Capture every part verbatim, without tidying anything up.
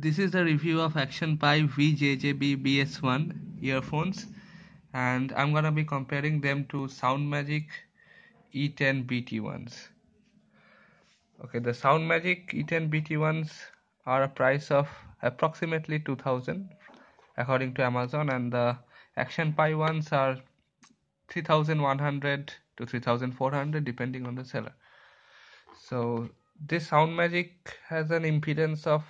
This is the review of AcTionPie V J J B B S one earphones, and I'm gonna be comparing them to SoundMAGIC E ten B T ones. Okay, the SoundMAGIC E ten B T ones are a price of approximately two thousand according to Amazon, and the AcTionPie ones are three thousand one hundred to three thousand four hundred depending on the seller. So this SoundMAGIC has an impedance of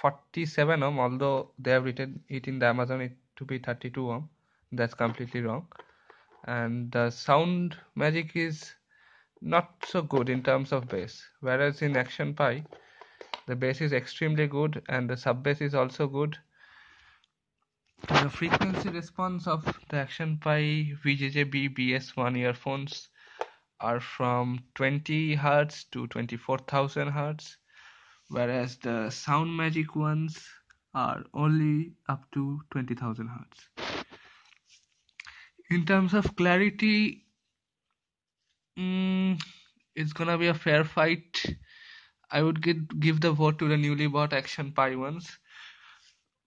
forty-seven ohm, although they have written it in the Amazon it to be thirty-two ohm. That's completely wrong. And the SoundMAGIC is not so good in terms of bass, whereas in AcTionPie the bass is extremely good and the sub bass is also good. The frequency response of the AcTionPie V J J B B S one earphones are from twenty hertz to twenty-four thousand hertz, whereas the SoundMAGIC ones are only up to twenty thousand hertz. In terms of clarity, mm, it's gonna be a fair fight. I would get, give the vote to the newly bought AcTionPie ones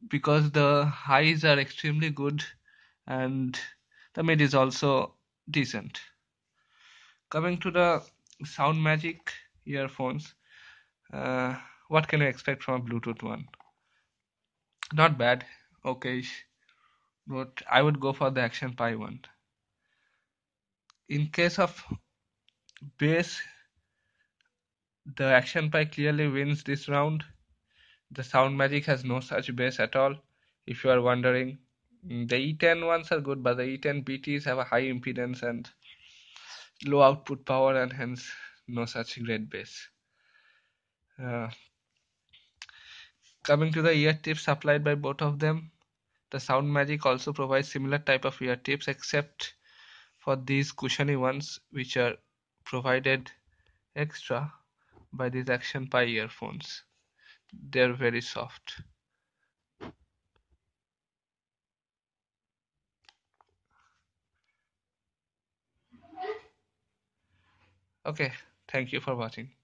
because the highs are extremely good and the mid is also decent. Coming to the SoundMAGIC earphones, uh, what can you expect from a Bluetooth one? Not bad, okay-ish, but I would go for the AcTionPie one. In case of bass, the AcTionPie clearly wins this round. The SoundMAGIC has no such bass at all. If you are wondering, the E ten ones are good, but the E ten B Ts have a high impedance and low output power, and hence no such great bass. Uh, coming to the ear tips supplied by both of them, the SoundMAGIC also provides similar type of ear tips, except for these cushiony ones which are provided extra by these AcTionPie earphones. They're very soft. Okay, thank you for watching.